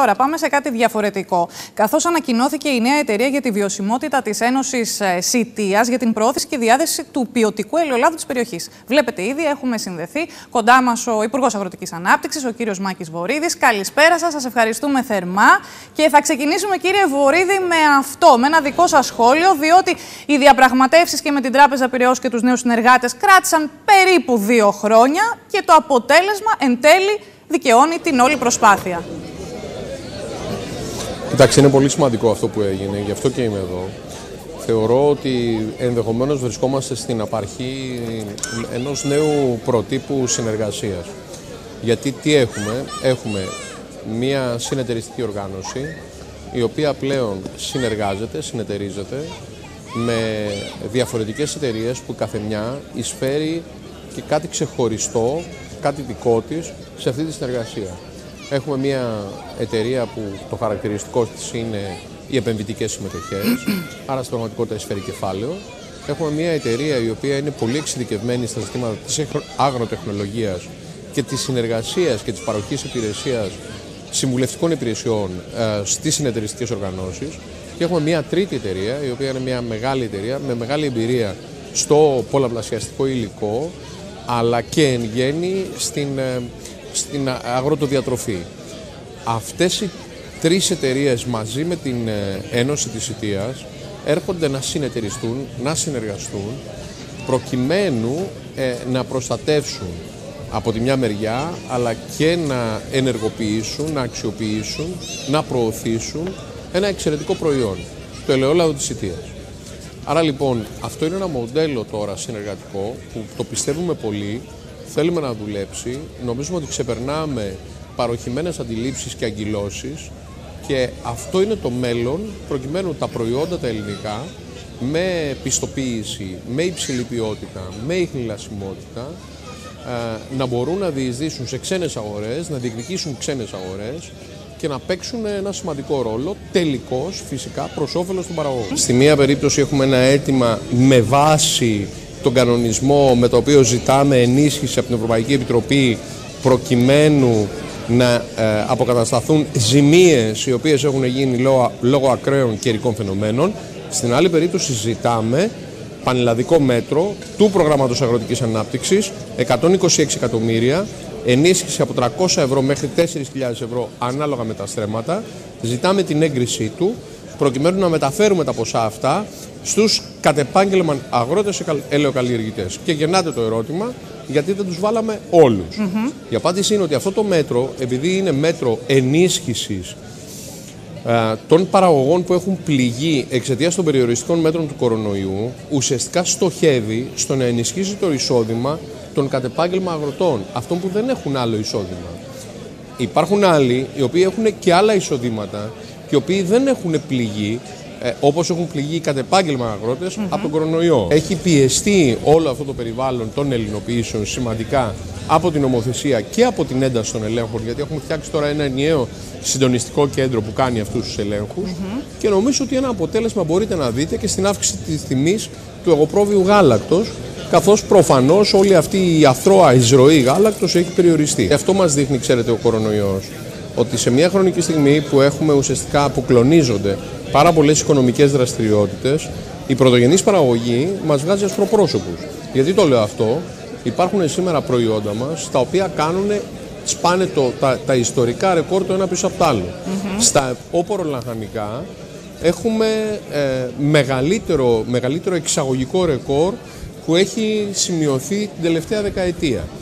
Τώρα πάμε σε κάτι διαφορετικό. Καθώς ανακοινώθηκε η νέα εταιρεία για τη βιωσιμότητα της Ένωσης Σητείας για την προώθηση και διάθεση του ποιοτικού ελαιολάδου της περιοχής. Βλέπετε ήδη, έχουμε συνδεθεί. Κοντά μας ο Υπουργός Αγροτικής Ανάπτυξης, ο κύριος Μάκης Βορύδης. Καλησπέρα σας, σας ευχαριστούμε θερμά. Και θα ξεκινήσουμε, κύριε Βορύδη, με αυτό, με ένα δικό σας σχόλιο, διότι οι διαπραγματεύσεις και με την Τράπεζα Πειραιώς και τους νέους συνεργάτες κράτησαν περίπου 2 χρόνια και το αποτέλεσμα εν τέλει δικαιώνει την όλη προσπάθεια. Κοιτάξτε, είναι πολύ σημαντικό αυτό που έγινε, γι' αυτό και είμαι εδώ. Θεωρώ ότι ενδεχομένως βρισκόμαστε στην απαρχή ενός νέου προτύπου συνεργασίας. Γιατί τι έχουμε? Έχουμε μία συνεταιριστική οργάνωση, η οποία πλέον συνεργάζεται, συνεταιρίζεται με διαφορετικές εταιρείες που καθεμιά εισφέρει και κάτι ξεχωριστό, κάτι δικό της σε αυτή τη συνεργασία. Έχουμε μια εταιρεία που το χαρακτηριστικό της είναι οι επενδυτικές συμμετοχές, άρα στην πραγματικότητα εισφέρει κεφάλαιο. Έχουμε μια εταιρεία η οποία είναι πολύ εξειδικευμένη στα ζητήματα της αγροτεχνολογίας και της συνεργασίας και της παροχής υπηρεσίας, συμβουλευτικών υπηρεσιών στις συνεταιριστικές οργανώσεις. Και έχουμε μια τρίτη εταιρεία, η οποία είναι μια μεγάλη εταιρεία με μεγάλη εμπειρία στο πολλαπλασιαστικό υλικό, αλλά και εν γέννη στην αγροτοδιατροφή. Αυτές οι τρεις εταιρείες μαζί με την Ένωση της Σητείας έρχονται να συνεταιριστούν, να συνεργαστούν, προκειμένου να προστατεύσουν από τη μια μεριά, αλλά και να ενεργοποιήσουν, να αξιοποιήσουν, να προωθήσουν ένα εξαιρετικό προϊόν, το ελαιόλαδο της Σητείας. Άρα λοιπόν αυτό είναι ένα μοντέλο τώρα συνεργατικό που το πιστεύουμε πολύ, θέλουμε να δουλέψει, νομίζουμε ότι ξεπερνάμε παροχημένες αντιλήψεις και αγκυλώσεις και αυτό είναι το μέλλον, προκειμένου τα προϊόντα τα ελληνικά με πιστοποίηση, με υψηλή ποιότητα, με ίχνη λασιμότητα να μπορούν να διεισδύσουν σε ξένες αγορές, να διεκδικήσουν ξένες αγορές και να παίξουν ένα σημαντικό ρόλο, τελικώς φυσικά προς όφελος των παραγωγών. Στη μία περίπτωση έχουμε ένα αίτημα με βάση τον κανονισμό με το οποίο ζητάμε ενίσχυση από την Ευρωπαϊκή Επιτροπή προκειμένου να αποκατασταθούν ζημίες οι οποίες έχουν γίνει λόγω ακραίων καιρικών φαινομένων. Στην άλλη περίπτωση ζητάμε πανελλαδικό μέτρο του Προγράμματος Αγροτικής Ανάπτυξης, 126 εκατομμύρια, ενίσχυση από 300 ευρώ μέχρι 4.000 ευρώ ανάλογα με τα στρέμματα. Ζητάμε την έγκρισή του, προκειμένου να μεταφέρουμε τα ποσά αυτά στους κατ' επάγγελμα αγρότες και ελαιοκαλλιεργητές. Και γεννάται το ερώτημα, γιατί δεν τους βάλαμε όλους. Η απάντηση είναι ότι αυτό το μέτρο, επειδή είναι μέτρο ενίσχυσης των παραγωγών που έχουν πληγεί εξαιτίας των περιοριστικών μέτρων του κορονοϊού, ουσιαστικά στοχεύει στο να ενισχύσει το εισόδημα των κατ' επάγγελμα αγροτών, αυτών που δεν έχουν άλλο εισόδημα. Υπάρχουν άλλοι οι οποίοι έχουν και άλλα εισοδήματα και οι οποίοι δεν έχουν πληγεί όπως έχουν πληγεί οι κατ' επάγγελμα αγρότες από τον κορονοϊό. Έχει πιεστεί όλο αυτό το περιβάλλον των ελληνοποιήσεων σημαντικά από την νομοθεσία και από την ένταση των ελέγχων, γιατί έχουμε φτιάξει τώρα ένα ενιαίο συντονιστικό κέντρο που κάνει αυτούς τους ελέγχους και νομίζω ότι ένα αποτέλεσμα μπορείτε να δείτε και στην αύξηση της τιμής του εγωπρόβιου γάλακτος, καθώς προφανώς όλη αυτή η αθρώα εισρωή γάλακτος έχει περιοριστεί. Αυτό μας δείχνει, ξέρετε, ο κορονοϊός, ότι σε μια χρονική στιγμή που έχουμε ουσιαστικά που κλονίζονται πάρα πολλές οικονομικές δραστηριότητες, η πρωτογενής παραγωγή μας βγάζει ασπροπρόσωπους. Γιατί το λέω αυτό? Υπάρχουν σήμερα προϊόντα μας τα οποία σπάνε τα ιστορικά ρεκόρ το ένα πίσω από το άλλο. Στα όπορο-λαχανικά έχουμε μεγαλύτερο εξαγωγικό ρεκόρ που έχει σημειωθεί την τελευταία δεκαετία.